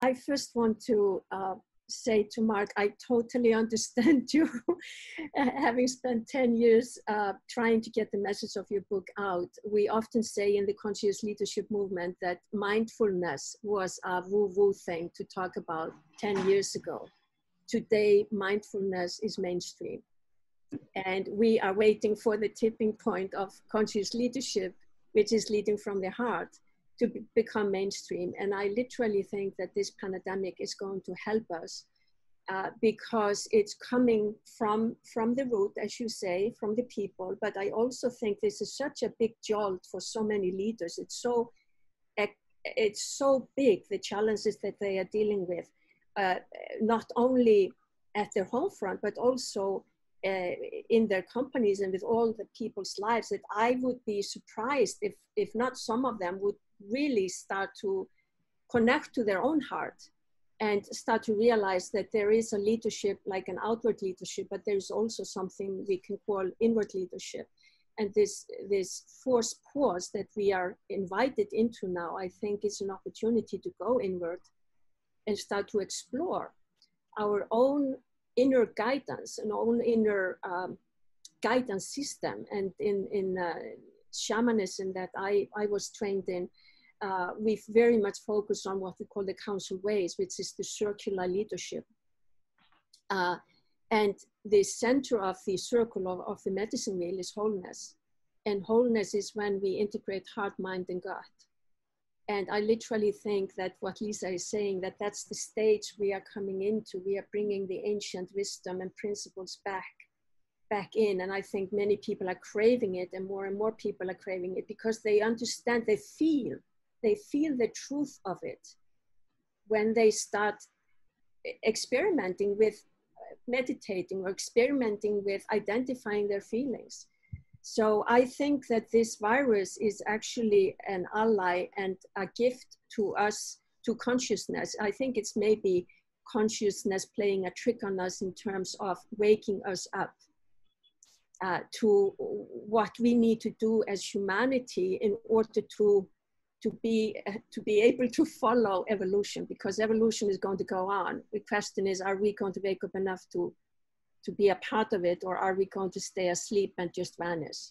I first want to say to Mark, I totally understand you, having spent 10 years trying to get the message of your book out. We often say in the conscious leadership movement that mindfulness was a woo-woo thing to talk about 10 years ago. Today, mindfulness is mainstream. And we are waiting for the tipping point of conscious leadership, which is leading from the heart, to become mainstream. And I literally think that this pandemic is going to help us because it's coming from the root, as you say, from the people. But I also think this is such a big jolt for so many leaders. It's so big, the challenges that they are dealing with, not only at their home front, but also in their companies and with all the people's lives, that I would be surprised if not some of them would really start to connect to their own heart and start to realize that there is a leadership, like an outward leadership, but there's also something we can call inward leadership. And this forced pause that we are invited into now, I think is an opportunity to go inward and start to explore our own inner guidance, an own inner guidance system. And in shamanism that I was trained in, we very much focus on what we call the council ways, which is the circular leadership. And the center of the circle of the medicine wheel is wholeness. And wholeness is when we integrate heart, mind, and gut. And I literally think that what Lisa is saying, that that's the stage we are coming into. We are bringing the ancient wisdom and principles back in. And I think many people are craving it, and more people are craving it because they understand, they feel the truth of it when they start experimenting with meditating or experimenting with identifying their feelings. So I think that this virus is actually an ally and a gift to us, to consciousness. I think it's maybe consciousness playing a trick on us in terms of waking us up to what we need to do as humanity in order to be able to follow evolution, because evolution is going to go on. The question is, are we going to wake up enough to be a part of it, or are we going to stay asleep and just vanish?